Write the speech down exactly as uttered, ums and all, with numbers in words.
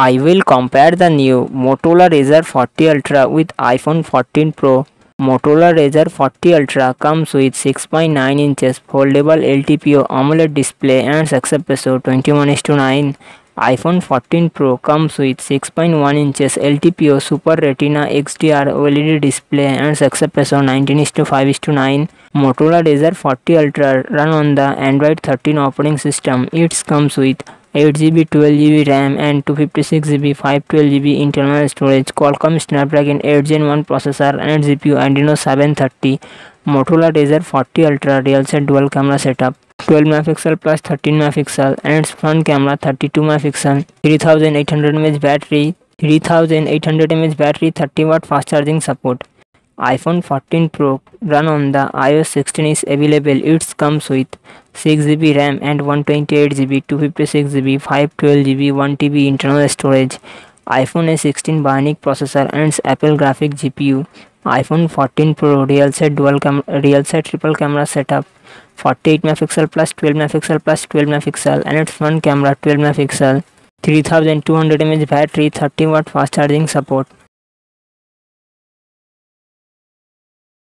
I will compare the new Motorola Razr forty Ultra with iPhone fourteen Pro. Motorola Razr forty Ultra comes with six point nine inches foldable L T P O AMOLED display and success ratio twenty-one is to nine. iPhone fourteen Pro comes with six point one inches L T P O Super Retina X D R OLED display and success ratio nineteen is to five is to nine. Motorola Razr forty Ultra run on the Android thirteen operating system. It comes with eight G B, twelve G B RAM and two fifty-six G B, five twelve G B internal storage, Qualcomm Snapdragon eight gen one processor and G P U Adreno seven thirty. Motorola Razr forty Ultra real set dual camera setup, twelve megapixel plus thirteen megapixel, and front camera thirty-two megapixel, three thousand eight hundred milliamp hour battery, three thousand eight hundred milliamp hour battery, thirty watt fast charging support. iPhone fourteen Pro run on the i O S sixteen is available. It comes with six G B RAM and one twenty-eight G B, two fifty-six G B, five twelve G B, one T B internal storage, iPhone A sixteen Bionic processor and Apple graphic G P U. iPhone fourteen Pro real set dual cam real set triple camera setup, forty-eight megapixel plus twelve megapixel plus twelve megapixel, and its front camera twelve megapixel, three thousand two hundred milliamp hour battery, thirty watt fast charging support.